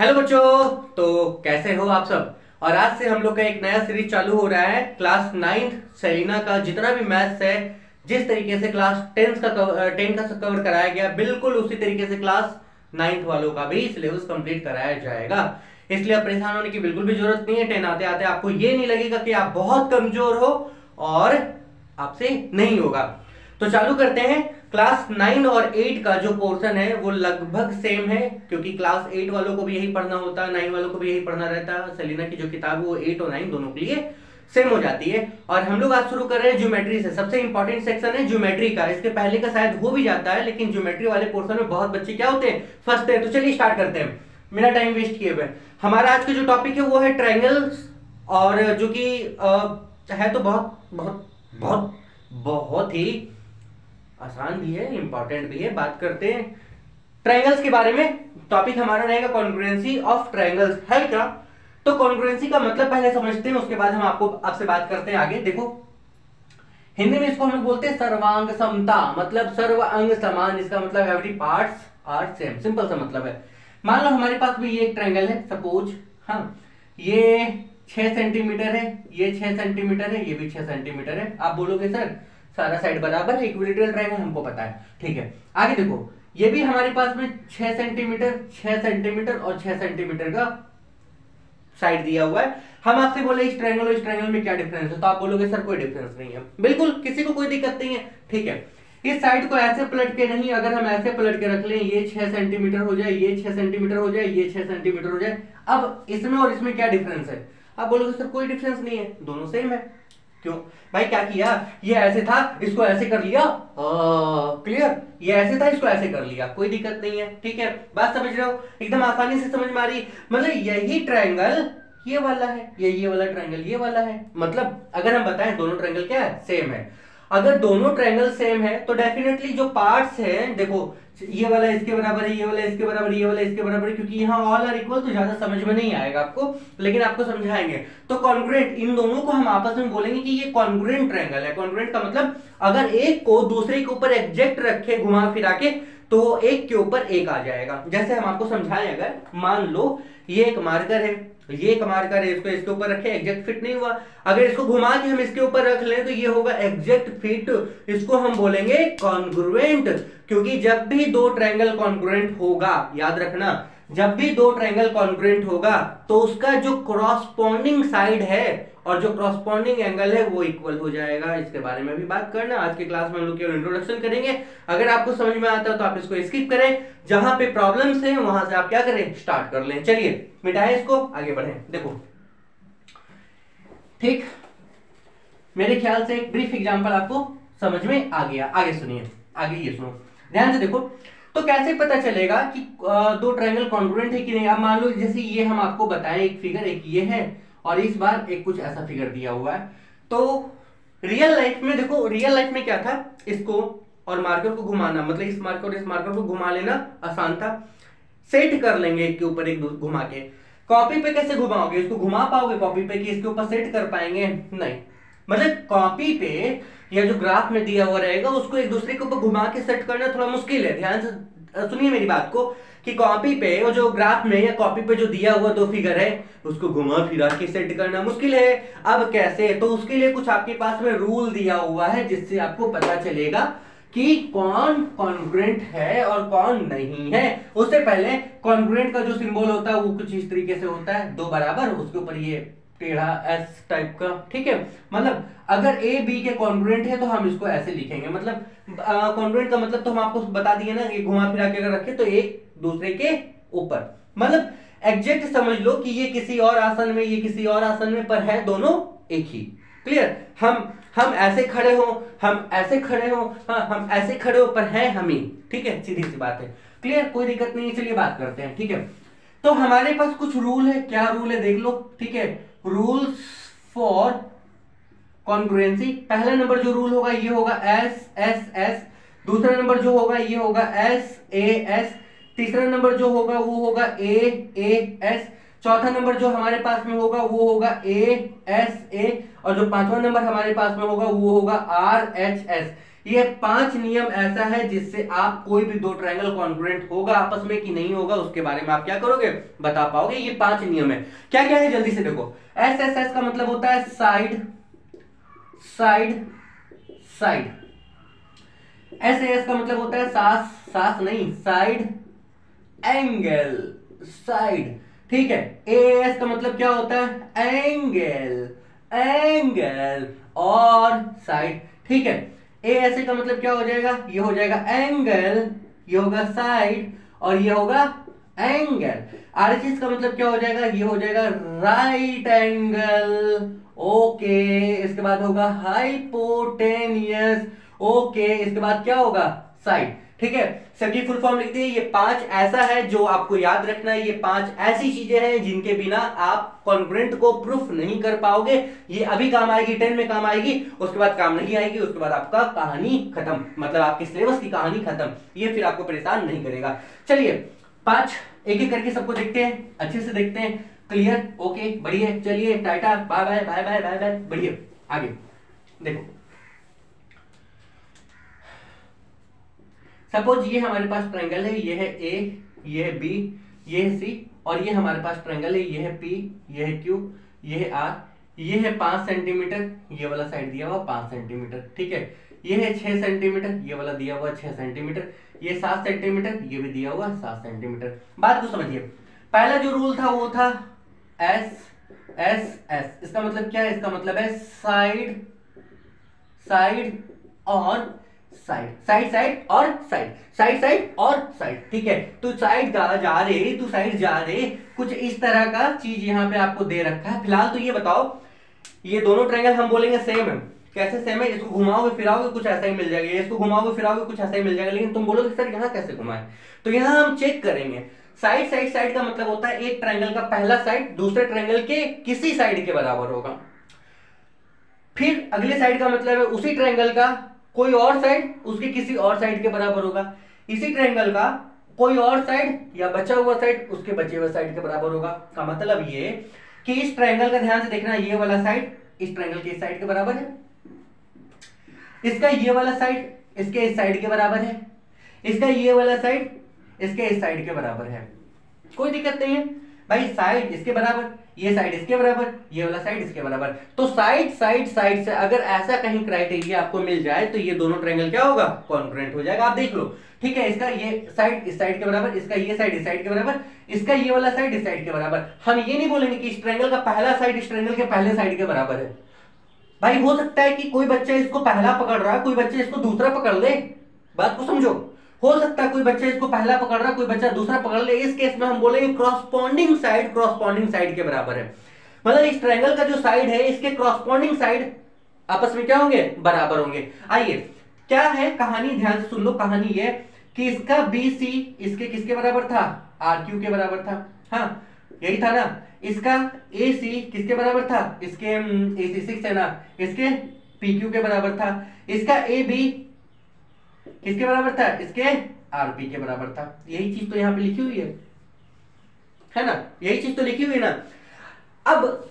Hello बच्चों, तो कैसे हो आप सब। और आज से हम लोग का एक नया सीरीज चालू हो रहा है क्लास 9th सेलिना का। जितना भी मैथ्स है, जिस तरीके से क्लास 10 का कवर कराया गया, बिल्कुल उसी तरीके से क्लास 9th वालों का भी सिलेबस कंप्लीट कराया जाएगा। इसलिए आप परेशान होने की बिल्कुल भी जरूरत नहीं है। 10 आते आते आपको ये नहीं लगेगा कि आप बहुत कमजोर हो और आपसे नहीं होगा। तो चालू करते हैं। क्लास 9 और 8 का जो पोर्शन है वो लगभग सेम है, क्योंकि क्लास 8 वालों को भी यही पढ़ना होता है, 9 वालों को भी यही पढ़ना रहता है। सेलिना की जो किताब है वो 8 और 9 दोनों के लिए सेम हो जाती है। और हम लोग आज शुरू कर रहे हैं ज्योमेट्री से। सबसे इंपॉर्टेंट सेक्शन है ज्योमेट्री का। इसके पहले का शायद हो भी जाता है, लेकिन ज्योमेट्री वाले पोर्शन में बहुत बच्चे क्या होते हैं, फंसते हैं। तो चलिए स्टार्ट करते हैं, मेरा टाइम वेस्ट किए हुए। हमारा आज का जो टॉपिक है वो है ट्रायंगल्स, और जो कि है तो बहुत बहुत बहुत बहुत ही आसान भी है, इंपॉर्टेंट भी है। बात करते हैं ट्रायंगल्स के बारे में। टॉपिक हमारा रहेगा कॉन्ग्रुएंसी ऑफ ट्रायंगल्स, है क्या। तो कॉन्ग्रुएंसी का मतलब पहले समझते हैं, उसके बाद हम आपसे बात करते हैं आगे। देखो, हिंदी में इसको हम लोग बोलते हैं सर्वांग समता, मतलब सर्व अंग समान। इसका मतलब every parts are same, simple सा मतलब है। मान लो हमारे पास भी ये एक ट्रायंगल है, सपोज। हाँ, ये 6 सेंटीमीटर है, ये 6 सेंटीमीटर है, ये भी 6 सेंटीमीटर है। आप बोलोगे सर सारा साइड बराबर है, इक्विलेटरल ट्रायंगल, हमको पता है, ठीक है। आगे देखो, ये भी हमारे पास में 6 सेंटीमीटर 6 सेंटीमीटर और 6 सेंटीमीटर का साइड दिया हुआ है। हम आपसे बोले इस ट्रायंगल और इस ट्रायंगल में क्या डिफरेंस है, तो आप बोलोगे सर कोई डिफरेंस नहीं है। बिल्कुल, किसी को कोई दिक्कत नहीं है, ठीक है। इस साइड को ऐसे पलट के नहीं, अगर हम ऐसे पलट के रख लें, ये 6 सेंटीमीटर हो जाए, ये 6 सेंटीमीटर हो जाए, ये 6 सेंटीमीटर हो जाए। अब इसमें और इसमें क्या डिफरेंस है, आप बोलोगे सर कोई डिफरेंस नहीं है, दोनों सेम है। क्यों भाई, क्या किया, ये ऐसे था इसको ऐसे कर लिया, क्लियर। ये ऐसे था इसको ऐसे कर लिया, कोई दिक्कत नहीं है, ठीक है। बात समझ रहे हो, एकदम आसानी से समझ में आ रही। मतलब यही ट्रायंगल ये वाला है, ये वाला ट्रायंगल ये वाला है। मतलब अगर हम बताएं दोनों ट्रायंगल क्या है, सेम है। अगर दोनों ट्रायंगल सेम है तो डेफिनेटली जो पार्ट्स हैं, देखो ये वाला इसके बराबर है, ये वाला इसके बराबर, ये वाला इसके बराबर, क्योंकि यहाँ ऑल आर इक्वल तो ज्यादा समझ में नहीं आएगा आपको, लेकिन आपको समझाएंगे। तो कॉन्ग्रुएंट, इन दोनों को हम आपस में बोलेंगे कि ये कॉन्ग्रुएंट ट्रायंगल है। कॉन्ग्रुएंट का मतलब अगर एक को दूसरे के ऊपर एग्जैक्ट रखे घुमा फिरा के, तो एक के ऊपर एक आ जाएगा। जैसे हम आपको समझाएं, अगर मान लो ये एक मार्कर है, ये एक मार्कर है, इसको इसके ऊपर रखे, एग्जैक्ट फिट नहीं हुआ। अगर इसको घुमा के हम इसके ऊपर रख लें तो ये होगा एग्जैक्ट फिट। इसको हम बोलेंगे कॉन्ग्रुएंट, क्योंकि जब भी दो ट्रायंगल कॉन्ग्रुएंट होगा, याद रखना, जब भी दो ट्रायंगल कॉन्ग्रुएंट होगा तो उसका जो कॉरस्पॉन्डिंग साइड है और जो कॉरस्पॉन्डिंग एंगल है वो इक्वल हो जाएगा। इसके बारे में भी बात करना। आज के क्लास में हम लोग केवल इंट्रोडक्शन करेंगे। अगर आपको समझ में आता है तो आप इसको स्किप करें, जहां पे प्रॉब्लम्स हैं वहां से आप क्या करें, स्टार्ट कर लें। चलिए मिटाएं इसको, आगे बढ़ें। देखो, ठीक, मेरे ख्याल से एक ब्रीफ एग्जाम्पल आपको समझ में आ गया। आगे सुनिए, आगे ये सुनो ध्यान से। देखो, तो कैसे पता चलेगा कि दो ट्रायंगल कॉन्ग्रुएंट है कि नहीं। अब मान लो जैसे ये हम आपको बताएं, एक फिगर, एक ये है, और इस बार एक कुछ ऐसा फिगर दिया हुआ है। तो रियल लाइफ में देखो, रियल लाइफ में क्या था, इसको और मार्कर को घुमाना, मतलब इस मार्कर और इस मार्कर को घुमा लेना आसान था। सेट कर लेंगे एक के ऊपर एक घुमा के। कॉपी पे कैसे घुमाओगे, इसको घुमा पाओगे कॉपी पे कि इसके ऊपर सेट कर पाएंगे, नहीं। मतलब कॉपी पे या जो ग्राफ में दिया हुआ रहेगा उसको एक दूसरे के ऊपर घुमा के सेट करना थोड़ा मुश्किल है। ध्यान से सुनिए मेरी बात को, कि कॉपी पे और जो ग्राफ में या कॉपी पे जो दिया हुआ दो फिगर है उसको घुमा फिरा के सेट करना मुश्किल है। अब कैसे, तो उसके लिए कुछ आपके पास में रूल दिया हुआ है, जिससे आपको पता चलेगा कि कौन कॉन्ग्रुएंट है और कौन नहीं है। उससे पहले कॉन्ग्रुएंट का जो सिंबल होता है वो कुछ इस तरीके से होता है, दो बराबर, उसके ऊपर ये टेढ़ा एस टाइप का, ठीक है। मतलब अगर ए बी के कॉन्ग्रुएंट है तो हम इसको ऐसे लिखेंगे। मतलब कॉन्ग्रुएंट का मतलब तो हम आपको बता दिए ना, ये घुमा फिरा के अगर रखे तो एक दूसरे के ऊपर। मतलब एग्जैक्ट समझ लो कि ये किसी और आसन में, ये किसी और आसन में, पर है दोनों एक ही, क्लियर। हम ऐसे खड़े हो, हम ऐसे खड़े हो, हाँ हम ऐसे खड़े हो, पर है हम ही, ठीक है, सीधी सी बात है, क्लियर, कोई दिक्कत नहीं है। चलिए बात करते हैं, ठीक है। तो हमारे पास कुछ रूल है, क्या रूल है देख लो, ठीक है। रूल्स फॉर कॉन्ग्रुएंसी, पहला नंबर जो रूल होगा ये होगा एस एस एस, दूसरा नंबर जो होगा ये होगा एस ए एस, तीसरा नंबर जो होगा वो होगा ए ए एस, चौथा नंबर जो हमारे पास में होगा वो होगा ए एस ए, और जो पांचवा नंबर हमारे पास में होगा वो होगा आर एच एस। ये 5 नियम ऐसा है जिससे आप कोई भी दो ट्रायंगल कॉन्ग्रुएंट होगा आपस में कि नहीं होगा उसके बारे में आप क्या करोगे, बता पाओगे। ये 5 नियम है। क्या क्या है जल्दी से देखो। एस एस एस का मतलब होता है side side side. S S का मतलब होता है सास सास नहीं साइड एंगल साइड, ठीक है। एएस का मतलब क्या होता है एंगल एंगल और साइड, ठीक है। एएस का मतलब क्या हो जाएगा, ये हो जाएगा एंगल, ये होगा साइड और ये होगा एंगल। आरएचएस का मतलब क्या हो जाएगा, ये हो जाएगा राइट एंगल, ओके। इसके बाद होगा हाइपोटेनियस, ओके। इसके बाद क्या होगा साइड, ठीक है। सबकी फुल फॉर्म लिख दी। ये 5 ऐसा है जो आपको याद रखना है। ये 5 ऐसी चीजें हैं जिनके बिना आप कॉन्ग्रुएंट को प्रूफ नहीं कर पाओगे। ये अभी काम आएगी, 10 में काम आएगी, उसके बाद काम नहीं आएगी। उसके बाद आपका कहानी खत्म, मतलब आपके सिलेबस की कहानी खत्म। ये फिर आपको परेशान नहीं करेगा। चलिए 5 एक एक करके सबको देखते हैं, अच्छे से देखते हैं। क्लियर, ओके, बढ़िया। चलिए Tata, bye bye bye bye bye bye. बढ़िया, आगे देखो। सपोज ये हमारे पास ट्रायंगल है, ये है ए, ये है बी, ये है सी और ये हमारे पास ट्रायंगल है, ये है पी, ये है क्यू, ये है आर। ये है 5 सेंटीमीटर, ये वाला साइड दिया हुआ 5 सेंटीमीटर, ठीक है। ये है 6 सेंटीमीटर, ये वाला दिया हुआ 6 सेंटीमीटर। ये 7 सेंटीमीटर, ये भी दिया हुआ 7 सेंटीमीटर। बात को समझिए। पहला जो रूल था वो था एस एस एस। इसका मतलब क्या है, इसका मतलब है साइड साइड और साइड साइड साइड और साइड साइड साइड और साइड, ठीक है। तो साइड जा रहे, तू साइड जा रहे, कुछ इस तरह का चीज यहाँ पे आपको दे रखा है। फिलहाल तो ये बताओ, ये दोनों ट्रायंगल हम बोलेंगे सेम है। कैसे सेम है, इसको घुमाओगे फिराओगे कुछ ऐसा ही मिल जाएगा, इसको घुमाओगे फिराओगे कुछ ऐसा ही मिल जाएगा। लेकिन तुम बोलोगे सर यहाँ कैसे घुमाए, तो यहाँ हम चेक करेंगे। साइड साइड साइड का मतलब होता है एक ट्रायंगल का पहला साइड दूसरे ट्रायंगल के किसी साइड के बराबर होगा। फिर अगले साइड का मतलब है उसी ट्रायंगल का कोई और साइड उसके किसी और साइड के बराबर होगा। इसी ट्रायंगल का कोई और साइड या बचा हुआ साइड उसके बचे हुए साइड के बराबर होगा। का मतलब ये कि इस ट्रायंगल का ध्यान से देखना, ये वाला साइड इस ट्रायंगल के इस साइड के बराबर है, इसका ये वाला साइड इसके इस साइड के बराबर है, इसका ये वाला साइड इसके इस साइड के बराबर है। कोई दिक्कत नहीं है भाई, साइड इसके बराबर, ये साइड इसके बराबर, ये वाला साइड इसके बराबर। तो साइड साइड साइड से अगर ऐसा कहीं क्राइटेरिया आपको मिल जाए तो ये दोनों ट्रायंगल क्या होगा, कॉन्ग्रुएंट हो जाएगा। आप देख लो, ठीक है। इसका ये साइड इस साइड के बराबर, इसका ये साइड इस साइड के बराबर, इसका ये वाला साइड इस साइड के बराबर। हम ये नहीं बोलेंगे कि इस ट्रायंगल का पहला साइड इस ट्रायंगल के पहले साइड के बराबर है। भाई हो सकता है कि कोई बच्चा इसको पहला पकड़ रहा है, कोई बच्चा इसको दूसरा पकड़ ले। बात को समझो, हो सकता है कोई बच्चा इसको पहला पकड़ रहा, कोई बच्चा दूसरा पकड़ ले। इस केस में हम बोलेंगे क्रॉसपॉन्डिंग साइड के बराबर है। मतलब इस ट्रायंगल का जो साइड है इसके क्रॉसपॉन्डिंग साइड आपस में क्या होंगे, बराबर होंगे। आइए क्या है कहानी, ध्यान से सुन लो। कहानी ये कि इसका बीसी इसके किसके बराबर था, आरक्यू के बराबर था, हाँ यही था ना। इसका एसी किसके बराबर था, इसके एसी 6 है ना, इसके पीक्यू के बराबर था। इसका एबी किसके बराबर था, इसके आरपी के बराबर था। यही चीज तो यहाँ पे लिखी हुई है ना, यही चीज तो लिखी हुई है ना। अब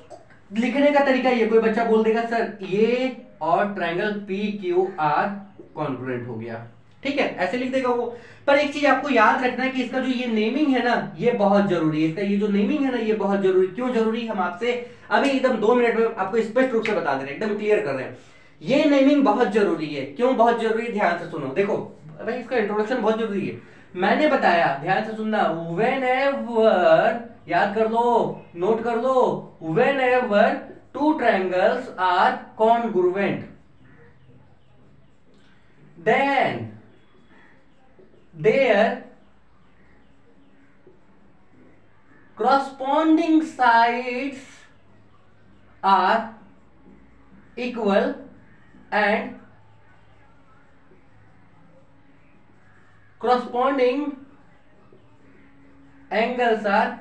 लिखने का तरीका ये, कोई बच्चा बोल देगा सर ये और triangle P Q R congruent हो गया, ठीक है, ऐसे लिख देगा वो। पर एक चीज आपको याद रखना है कि इसका जो ये नेमिंग है ना ये बहुत जरूरी है। इसका ये जो नेमिंग है ना ये बहुत जरूरी। क्यों जरूरी, हम आपसे अभी एकदम 2 मिनट में आपको स्पष्ट रूप से बता दे रहे हैं, एकदम क्लियर कर रहे हैं। ये नेमिंग बहुत जरूरी है। क्यों बहुत जरूरी, ध्यान से सुनो। देखो भाई इसका इंट्रोडक्शन बहुत जरूरी है, मैंने बताया, ध्यान से सुनना। व्हेनेवर, याद कर लो, नोट कर लो, whenever two triangles are congruent then their corresponding sides are equal and corresponding angles are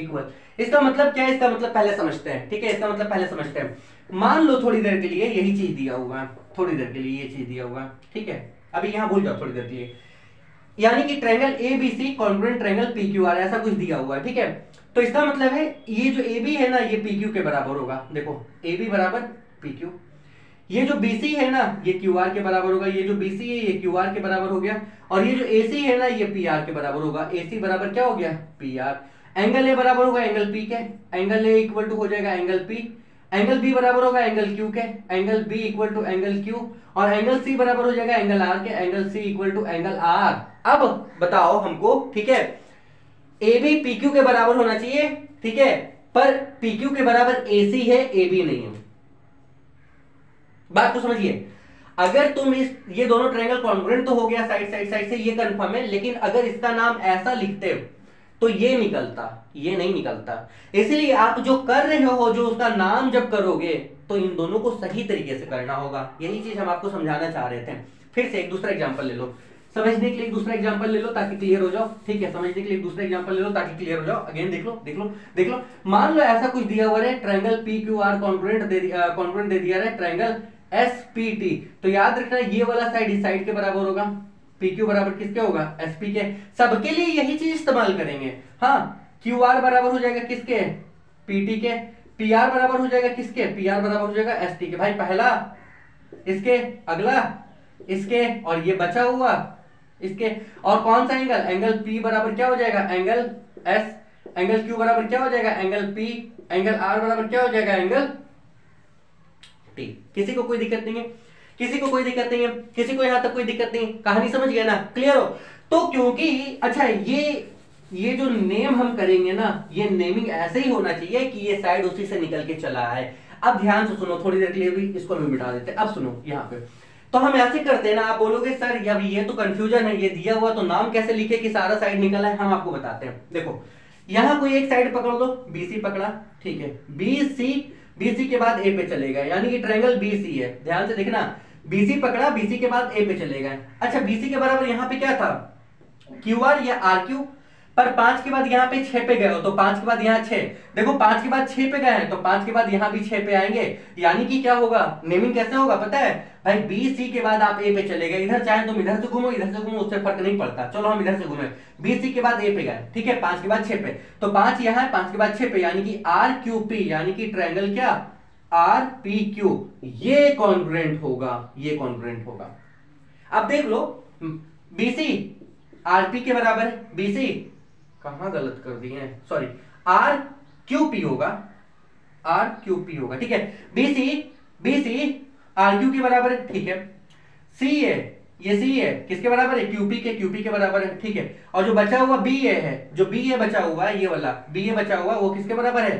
equal। इसका मतलब क्या है, इसका मतलब पहले समझते हैं, ठीक है। इसका मतलब पहले समझते हैं। मान लो थोड़ी देर के लिए यही चीज दिया हुआ है, थोड़ी देर के लिए ये चीज दिया हुआ है, ठीक है। अभी यहां भूल जाओ, थोड़ी देर के लिए, यानी कि triangle ABC congruent triangle PQR, ऐसा कुछ दिया हुआ है, ठीक है। तो इसका मतलब है ये जो एबी है ना ये पीक्यू के बराबर होगा। देखो एबी बराबर पीक्यू, ये जो BC है ना ये QR के बराबर होगा, ये जो BC है ये QR के बराबर हो गया, और ये जो AC है ना ये PR के बराबर होगा। AC बराबर क्या हो गया PR। एंगल A बराबर होगा एंगल P के, एंगल A इक्वल टू हो जाएगा एंगल P, एंगल B बराबर होगा एंगल Q के, angle B equal to angle Q, और एंगल C बराबर हो जाएगा एंगल R के, angle C equal to angle R। अब बताओ हमको, ठीक है, AB PQ के बराबर होना चाहिए, ठीक है, पर PQ के बराबर AC है, AB नहीं है। बात को समझिए, अगर तुम इस ये दोनों ट्रायंगल कॉन्ग्रुएंट तो हो गया साइड साइड साइड से, ये कंफर्म है, लेकिन अगर इसका नाम ऐसा लिखते हो तो ये निकलता, ये नहीं निकलता। इसलिए आप जो कर रहे हो, जो उसका नाम जब करोगे तो इन दोनों को सही तरीके से करना होगा। यही चीज हम आपको समझाना चाह रहे थे। फिर से एक दूसरा एग्जाम्पल ले लो, समझने के लिए एक दूसरा एग्जाम्पल ले लो ताकि क्लियर हो जाओ, ठीक है, समझने के लिए एक दूसरा एग्जाम्पल ले लो ताकि क्लियर हो जाओ। अगेन देख लो देख लो देख लो, मान लो ऐसा कुछ दिया हुआ है, ट्रायंगल PQR कॉन्ग्रुएंट दे दिया है, ट्रायंगल SPT। तो याद रखना ये वाला साइड इस साइड के बराबर होगा, PQ बराबर किसके होगा SP के। सबके लिए यही चीज इस्तेमाल करेंगे। हाँ, QR बराबर हो जाएगा किसके PT के, PR बराबर हो जाएगा किसके, PR बराबर हो जाएगा ST के। भाई पहला इसके, अगला इसके, और ये बचा हुआ इसके। और कौन सा एंगल, एंगल P बराबर क्या हो जाएगा एंगल S, एंगल Q बराबर क्या हो जाएगा एंगल P, एंगल R बराबर क्या हो जाएगा एंगल T। किसी को कोई दिक्कत नहीं है, किसी को कोई दिक्कत नहीं है, किसी को यहां तक कोई दिक्कत नहीं। कहानी समझ गए ना, क्लियर हो। तो क्योंकि अच्छा ये जो नेम हम करेंगे ना, ये नेमिंग ऐसे ही होना चाहिए कि ये साइड उसी से निकल के चला आए। अब ध्यान से सुनो, थोड़ी देर के लिए भी इसको हम मिटा देते हैं। अब सुनो, यहाँ पे तो हम ऐसे करते हैं ना, आप बोलोगे सर या ये तो कंफ्यूजन है, ये दिया हुआ तो नाम कैसे लिखे कि सारा साइड निकला है। हम आपको बताते हैं, देखो यहाँ कोई एक साइड पकड़ लो, BC पकड़ा, ठीक है, BC के बाद A पे चलेगा, यानी कि ट्रायंगल BC है। ध्यान से देखना, BC पकड़ा, BC के बाद A पे चलेगा। अच्छा, BC के बराबर यहाँ पे क्या था QR या RQ, पर 5 के बाद यहाँ पे 6 पे गए हो तो 5 के बाद यहाँ 6, देखो 5 के बाद 6 पे गए हैं तो 5 के बाद यहाँ भी 6 पे आएंगे, यानी कि क्या होगा, नेमिंग कैसे होगा पता है भाई, BC के बाद आप A पे चले गए। इधर चाहे तुम इधर से घूमो इधर से घूमो, उससे फर्क नहीं पड़ता, चलो हम इधर से घूमे। BC के बाद A पे गए, ठीक है, 5 के बाद 6 पे, तो 5 यहाँ है, 5 के बाद 6 पे, यानी कि RQP, यानी कि ट्रायंगल क्या RPQ, ये कॉन्ग्रुएंट होगा, ये कॉन्ग्रुएंट होगा। अब देख लो, BC RP के बराबर, BC कहां गलत कर दिए हैं, सॉरी RQP होगा, RQP होगा, ठीक है, BC RQ के बराबर है, ठीक है, C है, ये C है, किसके बराबर है QP के बराबर है, ठीक है, और जो बचा हुआ BA है, जो BA बचा हुआ है, ये वाला BA बचा हुआ वो किसके बराबर है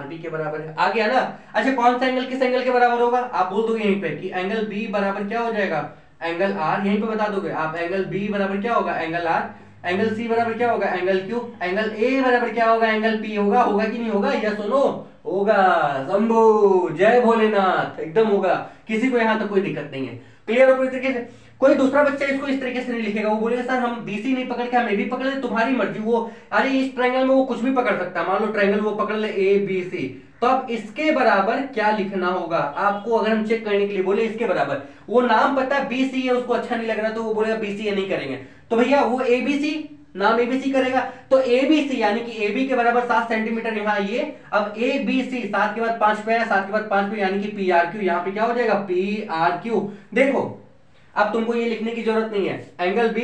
RB के बराबर है। आ गया ना। अच्छा, कौन सा एंगल किस एंगल के बराबर होगा, आप बोल दोगे यहीं पे कि एंगल B बराबर क्या हो जाएगा एंगल R, यहीं पे बता दोगे आप, एंगल B बराबर क्या होगा एंगल R, एंगल C बराबर क्या होगा एंगल Q, एंगल A बराबर क्या होगा एंगल P। होगा होगा कि नहीं होगा, या सुनो होगा, शंभू जय भोलेनाथ, एकदम होगा, किसी को यहाँ तक कोई दिक्कत नहीं है, क्लियर हो। पूरी तरीके से कोई दूसरा बच्चा इसको इस तरीके से नहीं लिखेगा, वो बोलेगा सर हम BC नहीं पकड़ के हम AB पकड़ ले, तुम्हारी मर्जी। वो अरे इस ट्रायंगल में वो कुछ भी पकड़ सकता है, मान लो ट्रायंगल वो पकड़ ले ABC, तो अब इसके बराबर क्या लिखना होगा आपको, अगर हम चेक करने के लिए बोले इसके बराबर, वो नाम पता है BC है, उसको अच्छा नहीं लग रहा तो वो बोलेगा BC नहीं करेंगे, तो भैया वो ABC, नाम ABC करेगा, तो ABC यानी कि AB के बराबर 7 सेंटीमीटर यहाँ ये, अब ABC 7 के बाद 5 पे है, 7 के बाद 5 पे, यानी कि PRQ, यहाँ पे क्या हो जाएगा PRQ। देखो अब तुमको ये लिखने की जरूरत नहीं है, एंगल B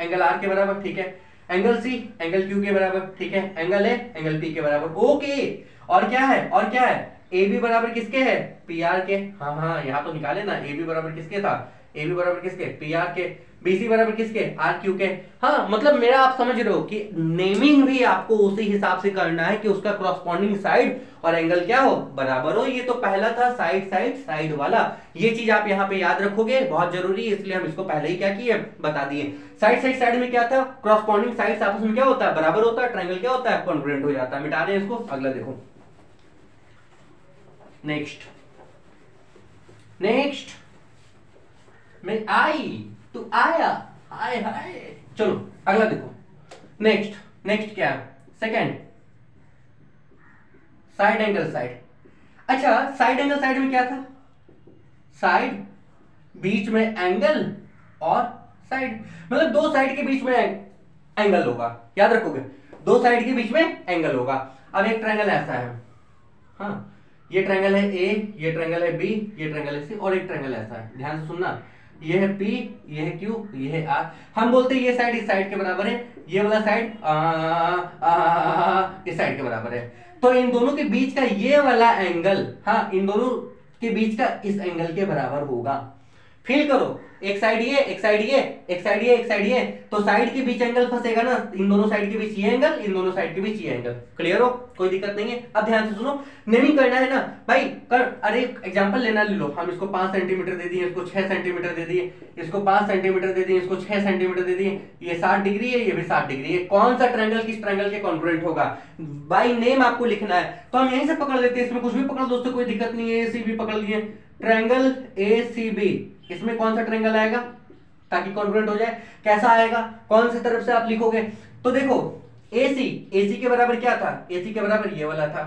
एंगल R के बराबर, ठीक है, एंगल C एंगल Q के बराबर, ठीक है, एंगल A एंगल P के बराबर, ओके। और क्या है, और क्या है, AB बराबर किसके है PR के, हाँ यहाँ तो निकाले ना, AB बराबर किसके था, AB बराबर किसके PR के, BC बराबर किसके RQ के। हाँ मतलब मेरा आप समझ रहे हो कि नेमिंग भी आपको उसी हिसाब से करना है कि उसका क्रॉसपॉन्डिंग साइड और एंगल क्या हो, बराबर हो। ये तो पहला था साइड साइड साइड वाला, ये चीज आप यहाँ पे याद रखोगे, बहुत जरूरी है, इसलिए हम इसको पहले ही क्या किए बता दिए। साइड साइड साइड में क्या था, क्रॉसपॉन्डिंग साइड आपस में क्या होता है, बराबर होता है, ट्रायंगल क्या होता है कॉन्ग्रुएंट हो जाता है। मिटा रहे हैं इसको, अगला देखो, नेक्स्ट मैं आई तू आया, हाय हाय, चलो अगला देखो। नेक्स्ट क्या है, सेकंड साइड एंगल साइड। अच्छा, साइड एंगल साइड में क्या था, साइड बीच में एंगल और साइड, मतलब दो साइड के बीच में एंगल होगा, याद रखोगे, दो साइड के बीच में एंगल होगा। अब एक ट्रायंगल ऐसा है, हाँ ये ट्रायंगल है ए, ये ट्रायंगल है बी, ये ट्रायंगल है सी और एक ट्रायंगल ऐसा है। ध्यान से सुनना, ये है पी, ये है क्यू, ये है आर। हम बोलते हैं ये साइड इस साइड के बराबर है, ये वाला साइड इस साइड के बराबर है। तो इन दोनों के बीच का ये वाला एंगल, हाँ इन दोनों के बीच का इस एंगल के बराबर होगा। फील करो, एक साइड ये, एक साइड ये, एक साइड ये, एक साइड ये, तो साइड के बीच एंगल फंसेगा ना। इन दोनों साइड के बीच ये एंगल, इन दोनों साइड के बीच ये एंगल। क्लियर हो? कोई दिक्कत नहीं है। अब ध्यान से सुनो, नहीं करना है ना भाई कर। अरे एग्जांपल लेना ले लो, हम इसको 5 सेंटीमीटर दे दिए, इसको 6 सेंटीमीटर दे दिए, इसको 5 सेंटीमीटर दे दिए, इसको 6 सेंटीमीटर दे दिए। ये 60 डिग्री है, ये भी 60 डिग्री है। कौन सा ट्रायंगल किस ट्रायंगल के कॉन्ग्रुएंट होगा? बाय नेम आपको लिखना है, तो हम यहीं से पकड़ लेते हैं। इसमें कुछ भी पकड़ दोस्तों, कोई दिक्कत नहीं है। ए सी बी पकड़ लिए, ट्रायंगल ए सी बी, इसमें कौन सा ट्रायंगल आएगा ताकि कॉन्ग्रुएंट हो जाए? कैसा आएगा, कौन सी तरफ से आप लिखोगे? तो देखो AC, AC के बराबर क्या था? AC के बराबर ये वाला था।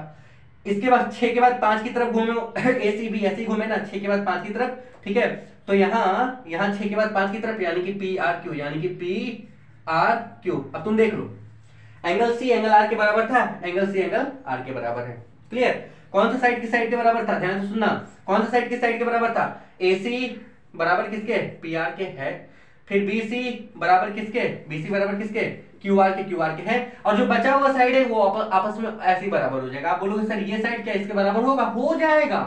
इसके बाद 6 के बाद 5 की तरफ घूमे हो, AC भी ऐसे ही घूमे ना 6 के बाद 5 की तरफ, ठीक है? तो यहाँ 6 के बाद 5 की तरफ यानी कि पी आर क्यू, यानी कि पी आर क्यू। अब तुम देख लो, एंगल C एंगल R के बराबर था, एंगल C एंगल R के बराबर है। क्लियर? कौन सा साइड की साइड के बराबर था? ध्यान से सुनना, कौन सा साइड की साइड के बराबर था? AC बराबर किसके? पी आर के है। फिर BC बराबर किसके? BC बराबर किसके? QR के है। और जो बचा हुआ साइड है वो आपस में ऐसे ही बराबर हो जाएगा। आप बोलोगे सर ये साइड क्या इसके बराबर होगा? हो जाएगा,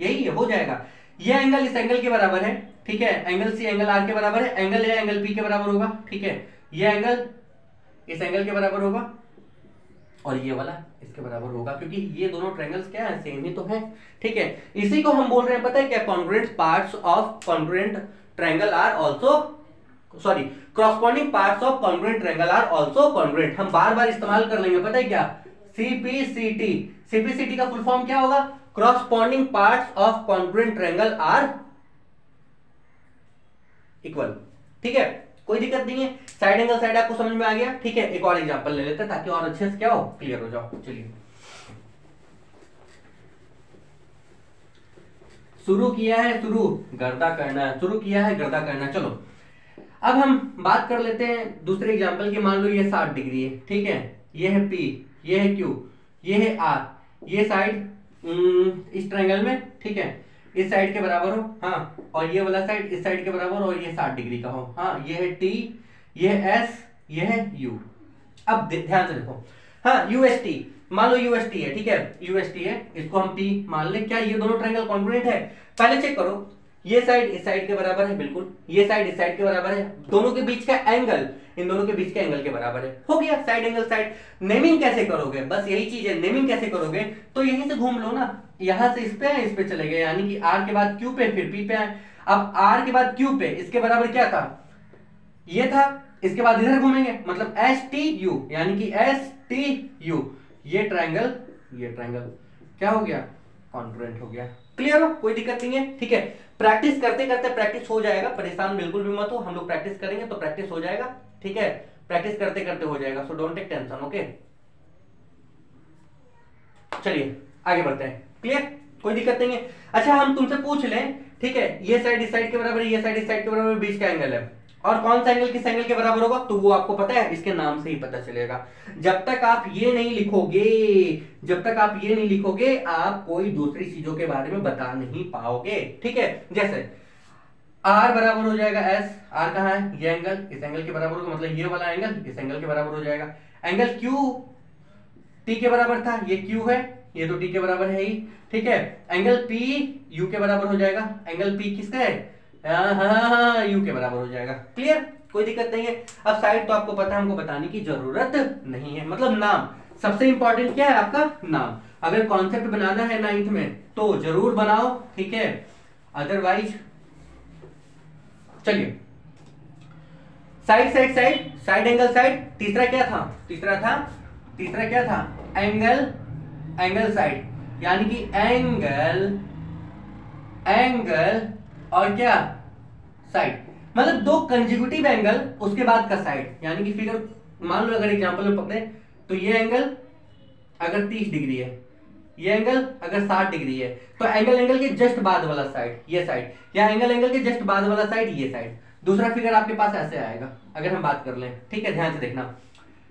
यही है, हो जाएगा। ये एंगल इस एंगल के बराबर है, ठीक है? एंगल C एंगल R के बराबर है, एंगल A एंगल P के बराबर होगा, ठीक है? ये एंगल इस एंगल के बराबर होगा और ये वाला इसके बराबर होगा, क्योंकि ये दोनों ट्रायंगल्स क्या है? सेम ही तो है, ठीक है? इसी को हम बोल रहे हैं, पता है क्या? Congruent parts of congruent triangle are also, sorry, corresponding parts of congruent triangle are also congruent. हम बार बार इस्तेमाल कर लेंगे, पता है क्या? CPCT। CPCT का फुल फॉर्म क्या होगा? Corresponding parts of congruent triangle are equal, ठीक है? कोई दिक्कत नहीं है। साइड एंगल साइड आपको समझ में आ गया, ठीक है? एक और एग्जांपल ले लेते हैं ताकि और अच्छे से क्या हो, क्लियर हो जाओ। चलिए शुरू किया है, शुरू गर्दा करना, शुरू किया है गर्दा करना। चलो अब हम बात कर लेते हैं दूसरे एग्जांपल की। मान लो ये 60 डिग्री है, ठीक है? ये है P, ये है Q, ये है R। ये साइड इस ट्रायंगल में, ठीक है, इस साइड के बराबर हो, हाँ, और ये वाला साइड इस साइड के बराबर और ये 60 डिग्री का हो, हाँ। ये है T, ये है S, ये है U। अब ध्यान से देखो, हाँ, UST, मान लो UST है, ठीक है? UST है, इसको हम P मान ले। क्या ये दोनों ट्रायंगल कॉन्ग्रुएंट है? पहले चेक करो, ये साइड इस साइड के बराबर है, बिल्कुल। ये साइड इस साइड के बराबर है, दोनों के बीच का एंगल इन दोनों के बीच के एंगल के बराबर है। हो गया साइड एंगल साइड। नेमिंग कैसे करोगे? बस यही चीज है, नेमिंग कैसे करोगे? तो यहीं से घूम लो ना, यहां से इस पे चले गए, यानी कि R के बाद Q पे, फिर P पे आए। अब R के बाद Q पे, इसके बराबर क्या था? ये था। इसके बाद इधर घूमेंगे, मतलब STU, यानी कि STU। ये ट्रायंगल क्या हो गया? कॉन्ग्रुएंट हो गया। क्लियर हो? कोई दिक्कत नहीं है, ठीक है? प्रैक्टिस करते करते प्रैक्टिस हो जाएगा, परेशान बिल्कुल भी मत हो। हम लोग प्रैक्टिस करेंगे तो प्रैक्टिस हो जाएगा, ठीक है? प्रैक्टिस करते करते हो जाएगा, so don't take tension, okay? चलिए आगे बढ़ते हैं। क्लियर? कोई दिक्कत नहीं है। अच्छा, हम तुमसे पूछ लें, ठीक है, ये साइड इस साइड के बराबर, ये साइड इस साइड के बराबर बीच का एंगल है, और कौन सा एंगल किस एंगल के बराबर होगा? तो वो आपको पता है, इसके नाम से ही पता चलेगा। जब तक आप ये नहीं लिखोगे, आप कोई दूसरी चीजों के बारे में बता नहीं पाओगे, ठीक है? जैसे R बराबर हो जाएगा S। R कहाँ है? ये एंगल इस एंगल के बराबर होगा, मतलब ये वाला एंगल इस एंगल के बराबर हो जाएगा। एंगल Q T के बराबर था, ये Q है, ये तो T के बराबर है ही, ठीक है? एंगल P U के बराबर हो जाएगा। एंगल P किसका है? हाँ, U के बराबर हो जाएगा। क्लियर? कोई दिक्कत नहीं है। अब साइड तो आपको पता है, हमको बताने की जरूरत नहीं है, मतलब नाम सबसे इंपॉर्टेंट क्या है? आपका नाम। अगर कॉन्सेप्ट बनाना है 9th में तो जरूर बनाओ, ठीक है? अदरवाइज चलिए, साइड एंगल साइड। तीसरा क्या था? एंगल साइड, यानी कि एंगल और क्या? साइड, मतलब दो कंजिक्यूटिव एंगल उसके बाद का साइड, यानी कि फिगर मान लो, अगर एग्जांपल में पकड़े तो ये एंगल अगर 30 डिग्री है, ये एंगल अगर 60 डिग्री है, तो एंगल के जस्ट बाद वाला साइड ये साइड, या एंगल के जस्ट बाद वाला साइड ये साइड। दूसरा फिगर आपके पास ऐसे आएगा, अगर हम बात कर लें, ठीक है? ध्यान से देखना,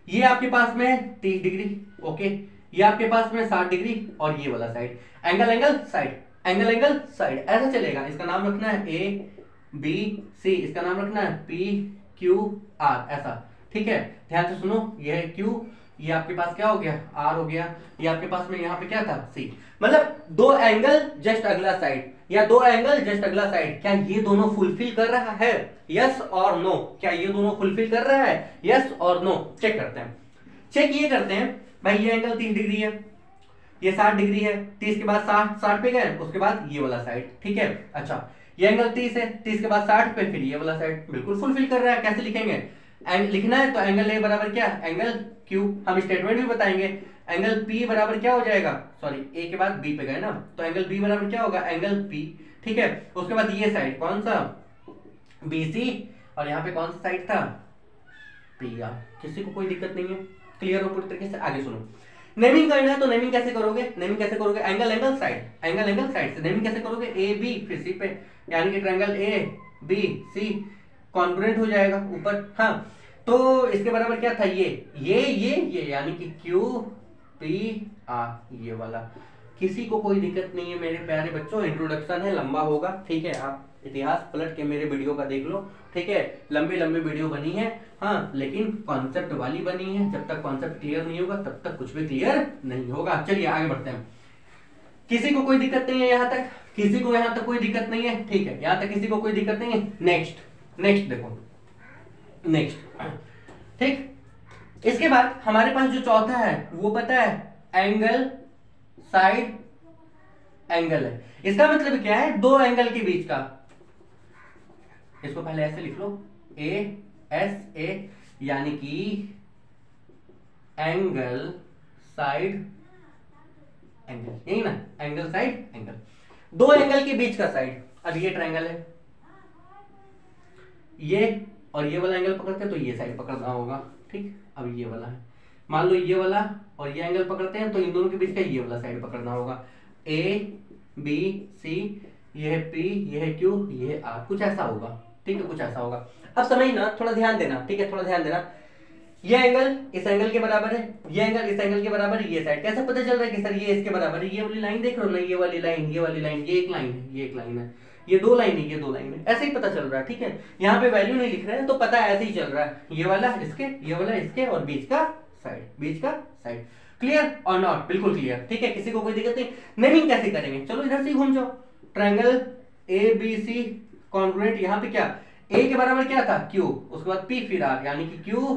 ये आपके पास में 30 डिग्री, ओके, ये आपके पास में 60 डिग्री और ये वाला side angle side angle side ऐसा चलेगा। इसका नाम रखना है ए बी सी, इसका नाम रखना है पी क्यू आर, ऐसा ठीक है। ध्यान से सुनो, ये है क्यू, ये आपके पास क्या हो गया आर हो गया, ये आपके पास में यहाँ पे क्या था सी। मतलब दो एंगल जस्ट अगला साइड या दो एंगल जस्ट अगला साइड, क्या ये दोनों फुलफिल कर रहा है यस और नो, क्या ये दोनों फुलफिल कर रहा है यस और नो। चेक करते हैं, चेक ये करते हैं भाई, ये एंगल 30 डिग्री है, ये 60 डिग्री है, 30 के बाद 60 पे गए, उसके बाद ये वाला साइड ठीक है। अच्छा ये एंगल 30 है, 30 के बाद 60 पे फिर ये वाला साइड बिल्कुल फुलफिल कर रहा है। कैसे लिखेंगे, लिखना है तो एंगल ए बराबर क्या एंगल क्यू, हम स्टेटमेंट भी बताएंगे। एंगल पी बराबर क्या हो जाएगा, सॉरी ए के बाद बी पे गए ना, तो एंगल बी बराबर क्या होगा एंगल पी ठीक है। उसके बाद ये साइड कौन सा बीसी और यहाँ पे कौन सा साइड था पी आर। किसी को कोई दिक्कत नहीं है, क्लियर हो पूरी तरीके से। आगे सुनो, नेमिंग करना है तो नेमिंग कैसे करोगे, नेमिंग कैसे करोगे एंगल साइड से नेमिंग कैसे करोगे, ए बी फिर सी पे, यानी कि triangle A B C congruent हो जाएगा ऊपर। हाँ तो इसके बराबर क्या था ये यानी कि Q P R ये वाला। किसी को कोई दिक्कत नहीं है मेरे प्यारे बच्चों, इंट्रोडक्शन है लंबा होगा ठीक है, आप इतिहास पलट के मेरे वीडियो का देख लो ठीक है। लंबी लंबी वीडियो बनी है हाँ, लेकिन कॉन्सेप्ट वाली बनी है, जब तक कॉन्सेप्ट क्लियर नहीं होगा तब तक कुछ भी क्लियर नहीं होगा। चलिए आगे बढ़ते हैं, किसी को कोई दिक्कत नहीं है यहाँ तक, किसी को यहाँ तक कोई दिक्कत नहीं है ठीक है, यहाँ तक किसी को कोई दिक्कत नहीं है। नेक्स्ट देखो नेक्स्ट ठीक। इसके बाद हमारे पास जो चौथा है वो पता है एंगल साइड एंगल है। इसका मतलब क्या है, दो एंगल के बीच का, इसको पहले ऐसे लिख लो ए एस ए, यानी कि एंगल साइड एंगल, यही ना एंगल साइड एंगल, दो एंगल के बीच का साइड। अब ये ट्रायंगल है, ये और ये वाला एंगल पकड़ते हैं तो ये साइड पकड़ना होगा ठीक। अब ये वाला है, मान लो ये वाला और ये एंगल पकड़ते हैं तो इन दोनों के बीच का ये वाला साइड पकड़ना होगा। ए बी सी, ये है पी, ये है क्यू, ये है आर, कुछ ऐसा होगा ठीक है, कुछ ऐसा होगा। अब समझना, थोड़ा ध्यान देना ठीक है, थोड़ा ध्यान देना। ये एंगल इस एंगल के बराबर है, ये एंगल इस एंगल के बराबर, ये साइड कैसे पता चल रहा है कि सर ये इसके बराबर है, ये वाली लाइन देख रहे हो ना, ये वाली लाइन ये वाली लाइन, ये एक लाइन है ये एक लाइन है, ये दो लाइन है ये दो लाइन है, ऐसे ही पता चल रहा है ठीक है। यहाँ पे वैल्यू नहीं लिख रहे हैं तो पता ऐसे ही चल रहा है, ये वाला इसके ये वाला इसके और बीच का साइड, बीच का साइड। क्लियर और नॉट, बिल्कुल क्लियर ठीक है, किसी को कोई दिक्कत नहीं। नेमिंग कैसे करेंगे, चलो इधर से घूम जाओ, triangle A B C congruent, यहाँ पे क्या ए के बराबर क्या था क्यू, उसके बाद पी फिर आर, यानी कि क्यू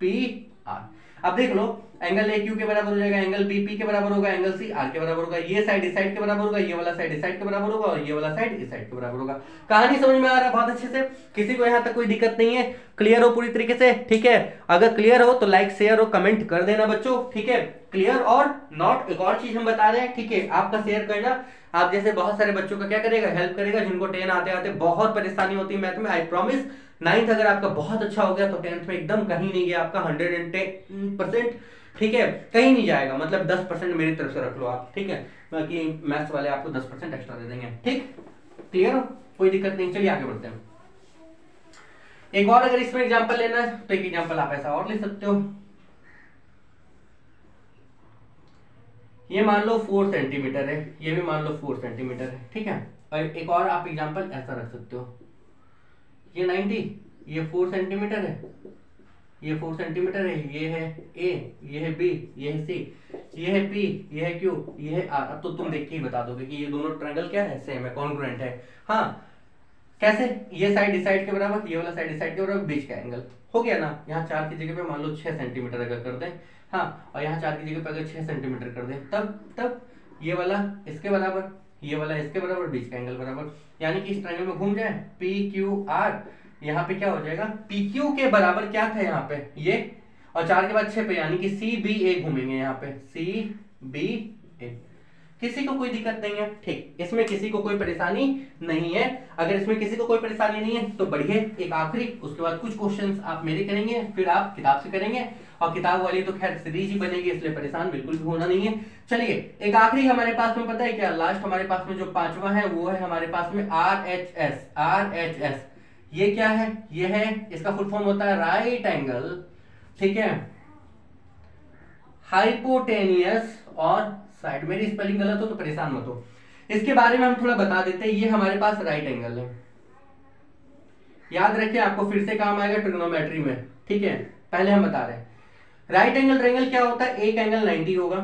पी आर। अब देख लो एंगल ए क्यू के बराबर हो जाएगा, एंगल बी पी के बराबर होगा, एंगल सी आर के बराबर होगा, ये साइड इस साइड के बराबर होगा, ये वाला साइड इस साइड के बराबर होगा और ये वाला साइड इस साइड के बराबर होगा। कहानी समझ में आ रहा है बहुत अच्छे से, किसी को यहाँ तक कोई दिक्कत नहीं है, क्लियर हो पूरी तरीके से ठीक है। अगर क्लियर हो तो लाइक शेयर और कमेंट कर देना बच्चों ठीक है। क्लियर और नॉट एक और चीज हम बता रहे हैं ठीक है, आपका शेयर करना, आप जैसे बहुत सारे बच्चों का क्या करेगा हेल्प करेगा, जिनको 10 आते आते बहुत परेशानी होती है मैथ में। आई प्रॉमिस 9th अगर आपका बहुत अच्छा हो गया तो 10th में एकदम कहीं नहीं गया आपका 110% ठीक है, कहीं नहीं जाएगा, मतलब 10% मेरी तरफ से रख लो आप ठीक है, बाकी मैथ्स वाले आपको 10% एक्स्ट्रा दे देंगे ठीक। क्लियर हो, कोई दिक्कत नहीं। चलिए आगे बढ़ते हैं, एक और अगर इसमें एग्जांपल लेना है तो एक एग्जांपल आप ऐसा और ले सकते हो। ये मान लो 4 सेंटीमीटर है, ये भी मान लो 4 सेंटीमीटर है ठीक है, और एक और आप एग्जांपल ऐसा रख सकते हो, ये 90, ये 4 सेंटीमीटर है, ये 4 सेंटीमीटर है, ये है ए, ये है बी, ये है सी, ये है पी, ये है क्यू, ये है आर। अब तो तुम देख के ही बता दोगे कि ये दोनों ट्रायंगल क्या है, सेम है, कॉन्ग्रुएंट है हाँ। कैसे, ये साइड इस साइड के बराबर, ये वाला साइड इस साइड के बराबर, बीच का एंगल हो गया ना। यहाँ 4 की जगह पे मान लो 6 सेंटीमीटर अगर कर दें हाँ, और यहाँ 4 की जगह पे अगर 6 सेंटीमीटर कर दें तब ये वाला इसके बराबर, ये वाला इसके बराबर, बीच का एंगल बराबर, यानी कि इस ट्रायंगल में घूम जाए पी क्यू आर। यहाँ पे क्या हो जाएगा, पी क्यू के बराबर क्या था यहाँ पे ये, और 4 के बाद 6 पे, यानी कि सी बी ए घूमेंगे यहाँ पे, सी बी ए। किसी को कोई दिक्कत नहीं है ठीक, इसमें किसी को कोई परेशानी नहीं है। अगर इसमें किसी को कोई परेशानी नहीं है तो बढ़िया, एक आखिरी, उसके बाद कुछ क्वेश्चंस आप मेरे करेंगे, फिर आप किताब से करेंगे, और किताब वाली तो खैर सीरीज ही बनेगी, इसलिए परेशान बिल्कुल भी होना नहीं है। चलिए एक आखिरी हमारे पास में पता है क्या, लास्ट हमारे पास में जो 5वां है वो है हमारे पास में RHS। ये क्या है, ये है, इसका फुल फॉर्म होता है राइट एंगल ठीक है, हाइपोटेनियस और साइड, मेरी स्पेलिंग गलत हो तो परेशान मत हो। इसके बारे में हम थोड़ा बता देते हैं, ये हमारे पास राइट एंगल है, याद रखिए आपको फिर से काम आएगा ट्रिग्नोमेट्री में, ठीक है। पहले हम बता रहे हैं राइट एंगल ट्रायंगल क्या होता है, एक एंगल 90 होगा,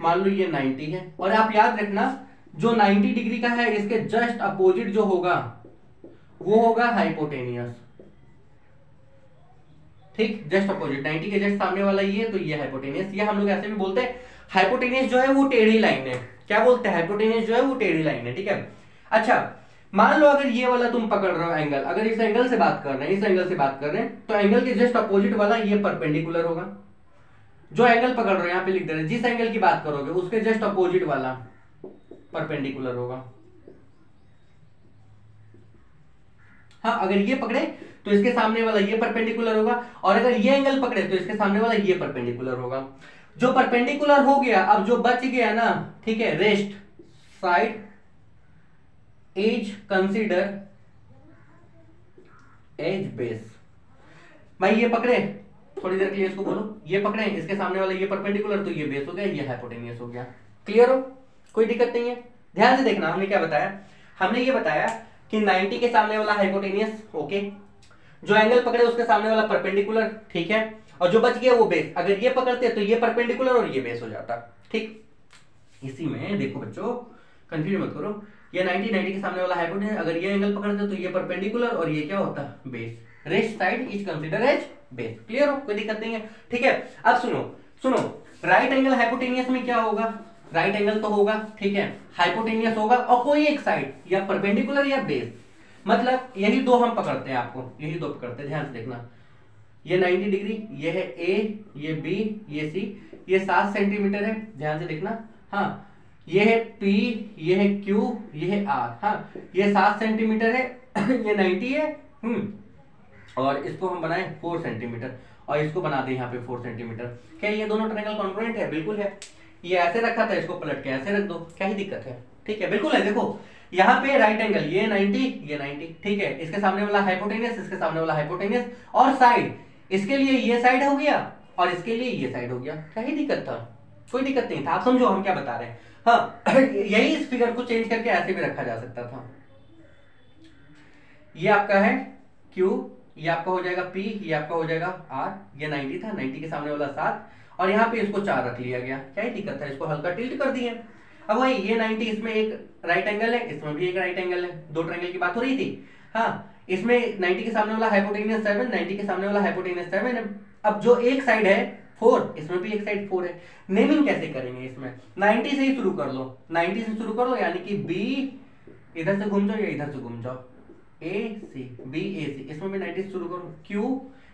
मान लो ये 90 है, और आप याद रखना जो 90 डिग्री का है इसके जस्ट अपोजिट जो होगा वो होगा हाइपोटेनियस, ठीक, जस्ट अपोजिट, 90 के जस्ट सामने वाला ये है तो ये हाइपोटेनियस, या हम लोग ऐसे भी बोलते हैं हाइपोटेनियस जो है वो टेढ़ी लाइन है, क्या बोलते हैं हाइपोटेनियस जो है वो टेढ़ी लाइन है, ठीक है। अच्छा मान लो अगर ये वाला तुम पकड़ रहे हो एंगल, अगर इस एंगल से बात कर रहे हैं, इस एंगल से बात कर रहे हैं, तो एंगल के जस्ट अपोजिट वाला ये परपेंडिकुलर होगा, जो एंगल पकड़ रहे हो यहाँ पे लिख दे रहे हैं, जिस एंगल की बात करोगे उसके जस्ट अपोजिट वाला परपेंडिकुलर होगा। हाँ अगर ये पकड़े तो इसके सामने वाला ये परपेंडिकुलर होगा, और अगर ये एंगल पकड़े तो इसके सामने वाला ये परपेंडिकुलर होगा। जो परपेंडिकुलर हो गया, अब जो बच गया ना, ठीक है, rest side as consider as base, भाई ये पकड़े, थोड़ी देर के लिए इसको बोलो, ये पकड़े, इसके सामने वाला ये परपेंडिकुलर तो ये बेस हो गया, ये हाइपोटेनियस हो गया, क्लियर हो, कोई दिक्कत नहीं है। ध्यान से देखना हमने क्या बताया, हमने ये बताया कि 90 के सामने वाला हाइपोटेनियस, ओके, जो एंगल पकड़े उसके सामने वाला परपेंडिकुलर, ठीक है, और जो बच गया वो बेस, अगर ये पकड़ते तो ये परपेंडिकुलर और ये बेस हो जाता, ठीक। इसी में देखो बच्चों, कंफ्यूज मत करो, ये 90 के सामने वाला हाइपोटेनियस, अगर ये एंगल पकड़ते तो ये परपेंडिकुलर और ये क्या होता base, rest side is consider as base, clear हो, कोई दिक्कत नहीं है, ठीक है। अब सुनो राइट एंगल हाइपोटेनियस में क्या होगा, राइट एंगल तो होगा, ठीक है, हाइपोटेनियस होगा और कोई एक साइड या परपेंडिकुलर या बेस, मतलब यही दो हम पकड़ते हैं, आपको यही दो पकड़ते हैं, ध्यान से देखना, ये 90 डिग्री, ये है ए, ये बी, ये सी, ये 7 सेंटीमीटर है, ध्यान से देखना, हाँ ये है P, ये है Q, ये है R, हाँ ये 7 सेंटीमीटर है, ये 90 है, और इसको हम बनाए 4 सेंटीमीटर, और इसको बना दें यहाँ पे 4 सेंटीमीटर, क्या ये दोनों ट्रायंगल कॉन्ग्रुएंट है, बिल्कुल है, ये ऐसे रखा था, इसको पलट के ऐसे रख दो, क्या ही दिक्कत है, ठीक है, बिल्कुल है। देखो यहाँ पे राइट एंगल, ये 90, ये 90, ठीक है, इसके सामने वाला हाइपोटेनियस, इसके सामने वाला हाइपोटेनियस, और साइड इसके लिए ये साइड हो गया और इसके लिए ये साइड हो गया, क्या ही दिक्कत था, कोई दिक्कत नहीं था। आप समझो हम क्या बता रहे हैं, हाँ यही इस फिगर को चेंज करके ऐसे भी रखा जा सकता था, ये आपका है Q, ये आपका हो जाएगा P, ये आपका हो जाएगा R, ये 90 था, 90 के सामने वाला 7 और यहाँ पे इसको 4 रख लिया गया, क्या ही दिक्कत था, इसको हल्का टिल्ट कर दिए। अब वही ये 90, इसमें एक राइट एंगल है, इसमें भी एक राइट एंगल है, दो ट्रायंगल की बात हो रही थी, हाँ इसमें 90 के सामने वाला हाइपोटेनियस 7, 90 के सामने वाला हाइपोटेनियस 7 है, अब जो एक साइड है 4, इसमें भी एक साइड 4 है, नेमिंग कैसे करेंगे, इसमें 90 से ही शुरू कर लो, 90 से शुरू कर लो, यानी कि B इधर से घूम जाओ या इधर से घूम जाओ, A C B A C, इसमें भी 90 से शुरू करो, Q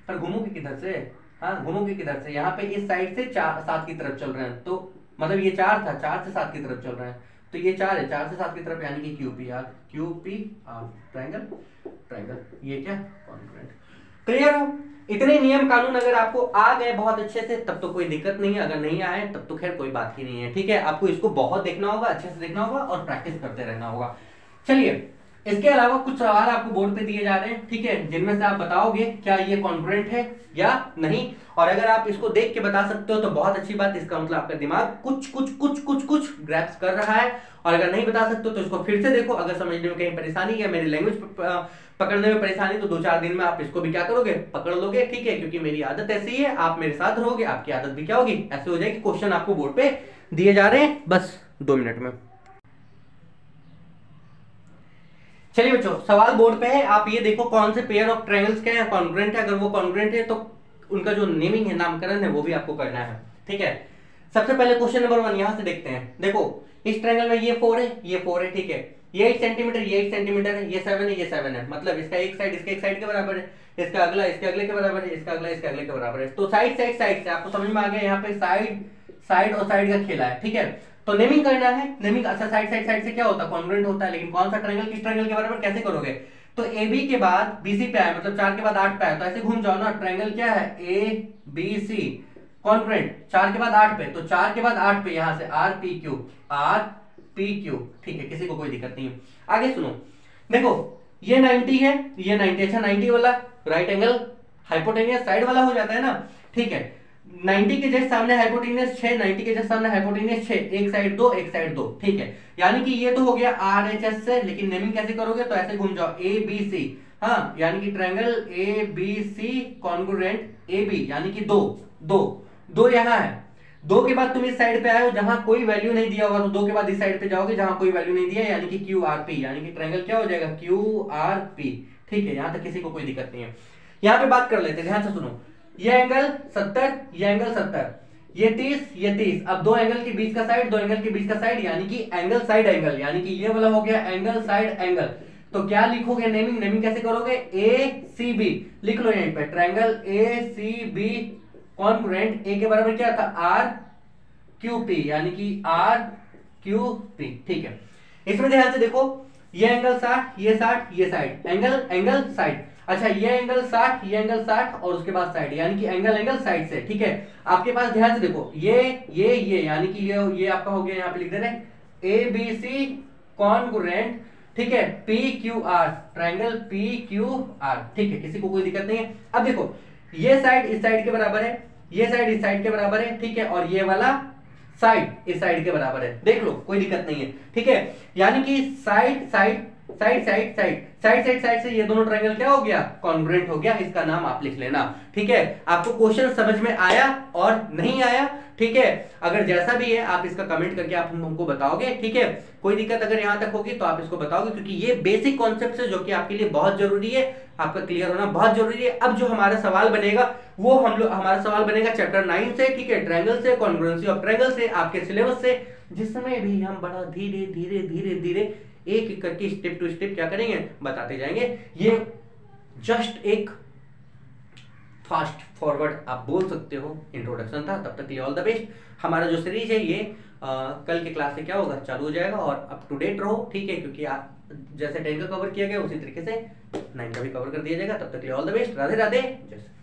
पर घूमोगे किधर से, हाँ घूमोगे किधर से, यहाँ पे इस साइड से 7 की तरफ चल रहे हैं, तो मतलब ये 4 था, 4 से 7 की तरफ चल रहे हैं, तो ये 4 है, 4 से 7 की तरफ, यानी कि QPR ट्रायंगल, ये क्या कॉन्ग्रुएंट, क्लियर हो। इतने नियम कानून अगर आपको आ गए बहुत अच्छे से तब तो कोई दिक्कत नहीं है, अगर नहीं आए तब तो खैर कोई बात ही नहीं है, ठीक है। आपको इसको बहुत देखना होगा, अच्छे से देखना होगा और प्रैक्टिस करते रहना होगा। चलिए इसके अलावा कुछ सवाल आपको बोर्ड पे दिए जा रहे हैं, ठीक है, जिनमें से आप बताओगे क्या ये कॉन्ग्रुएंट है या नहीं, और अगर आप इसको देख के बता सकते हो तो बहुत अच्छी बात, इसका मतलब आपका दिमाग कुछ कुछ कुछ कुछ कुछ ग्रैप्स कर रहा है, और अगर नहीं बता सकते हो तो इसको फिर से देखो, अगर समझने में कहीं परेशानी या मेरी लैंग्वेज पकड़ने में परेशानी तो 2-4 दिन में आप इसको भी क्या करोगे, पकड़ लोगे, ठीक है, क्योंकि मेरी आदत ऐसी है, आप मेरे साथ रहोगे आपकी आदत भी क्या होगी, ऐसे हो जाएगी। क्वेश्चन आपको बोर्ड पे दिए जा रहे हैं बस 2 मिनट में। चलिए बच्चों सवाल बोर्ड पे है, आप ये देखो कौन से पेयर ऑफ ट्रायंगल्स क्या है, कॉन्ग्रुएंट है, अगर वो कॉन्ग्रुएंट है तो उनका जो नेमिंग है, नामकरण है, वो भी आपको करना है, ठीक है। सबसे पहले क्वेश्चन नंबर 1 यहाँ से देखते हैं, देखो इस ट्रायंगल में ये 4 है, ये 4 है, ठीक है, ये 8 सेंटीमीटर, ये 8 सेंटीमीटर है, ये 7 है, ये 7 है, मतलब इसका एक साइड इसके एक साइड के बराबर है, इसका अगला इसके अगले के बराबर है, इसका अगला इसके अगले के बराबर है, तो साइड साइड साइड से आपको समझ में आ गया, यहाँ पे साइड साइड और साइड का खेला है, ठीक है, तो नेमिंग करना है, नेमिंग अच्छा साइड साइड साइड से क्या होता है कॉन्ग्रुएंट होता है, लेकिन कौन सा ट्रायंगल किस ट्रायंगल के बराबर कैसे करोगे, तो AB के बाद BC पे आए, मतलब 4 के बाद 8 पे आए, तो ऐसे घूम जाओ ना, ट्रायंगल क्या है ABC कॉन्ग्रुएंट 4 के बाद 8 पे, तो 4 के बाद 8 पे यहाँ से RPQ, ठीक है, किसी को कोई दिक्कत नहीं है। आगे सुनो, देखो ये 90 है, ये 90, अच्छा 90 वाला राइट एंगल हाइपोटेनियस साइड वाला हो जाता है ना, ठीक है, 90 के जस्ट सामने हाइपोटेन्यूस 6, 90 के जस्ट सामने हाइपोटेन्यूस 6, एक साइड 2 एक साइड 2, ठीक है। यानी कि ये तो हो गया आरएचएस से, लेकिन नेमिंग कैसे करोगे तो ऐसे घूम जाओ एबीसी, हाँ, यानी कि ट्रायंगल एबीसी कॉन्ग्रुएंट एबी, यानी कि दो दो दो यहाँ है, दो के बाद तुम इस साइड पे आए हो जहां कोई वैल्यू नहीं दिया होगा, तो दो के बाद इस साइड पे जाओगे जहां कोई वैल्यू नहीं दिया, यानी कि क्यू आर पी, यानी कि ट्रायंगल क्या हो जाएगा क्यू आर पी, ठीक है। यहां तक किसी को कोई दिक्कत नहीं है। यहाँ पे बात कर लेते हैं, ध्यान से सुनो, ये एंगल 70, ये एंगल 70, ये 30, ये 30, अब दो एंगल के बीच का साइड, दो एंगल के बीच का साइड, यानी कि एंगल साइड एंगल, यानी कि ये वाला हो गया एंगल साइड एंगल। तो क्या लिखोगे नेमिंग, नेमिंग कैसे करोगे ए सी बी, लिख लो यहीं पे triangle A C B congruent A के बराबर क्या था आर क्यू पी, यानी कि आर क्यू पी, ठीक है। इसमें ध्यान से देखो, ये एंगल 60, ये 60, ये साइड एंगल एंगल साइड, अच्छा ये एंगल 60, ये एंगल 60 और उसके बाद साइड, यानी कि एंगल एंगल साइड से, ठीक है। आपके पास ध्यान से देखो ये यानी कि ये आपका हो गया, यहाँ पे लिख दे रहे ए बी सी कॉन्ग्रुएंट, ठीक है, P Q R, triangle P Q R, ठीक है, किसी को कोई दिक्कत नहीं है। अब देखो ये साइड इस साइड के बराबर है, ये साइड इस साइड के बराबर है, ठीक है, और ये वाला साइड इस साइड के बराबर है, देख लो कोई दिक्कत नहीं है, ठीक है। यानी कि side side side side side side side side से ये दोनों ट्रायंगल क्या हो गया कॉन्ग्रुएंट हो गया, इसका नाम आप लिख लेना, ठीक है। आपको क्वेश्चन समझ में आया और नहीं आया, ठीक है, अगर जैसा भी है आप इसका कमेंट करके आप हमको बताओगे, ठीक है। कोई दिक्कत अगर यहां तक होगी तो आप इसको बताओगे, क्योंकि ये बेसिक कॉन्सेप्ट है जो कि आपके लिए बहुत जरूरी है, आपका क्लियर होना बहुत जरूरी है। अब जो हमारा सवाल बनेगा वो हमारा सवाल बनेगा चैप्टर 9 से, ठीक है, ट्रायंगल से, कॉन्ग्रुएंसी ऑफ ट्रायंगल से, आपके सिलेबस से, जिसमें भी हम बड़ा धीरे धीरे धीरे धीरे एक एक करके स्टेप टू स्टेप क्या करेंगे बताते जाएंगे। ये जस्ट एक फास्ट फॉरवर्ड आप बोल सकते हो इंट्रोडक्शन था। तब तक के लिए ऑल द बेस्ट। हमारा जो सीरीज है ये कल के क्लास से क्या होगा चालू हो जाएगा और अप टू डेट रहो, ठीक है, क्योंकि आप जैसे 10 का कवर किया गया उसी तरीके से 9 का भी कवर कर दिया जाएगा। तब तक के लिए all the best, Radhe Radhe, जय श्री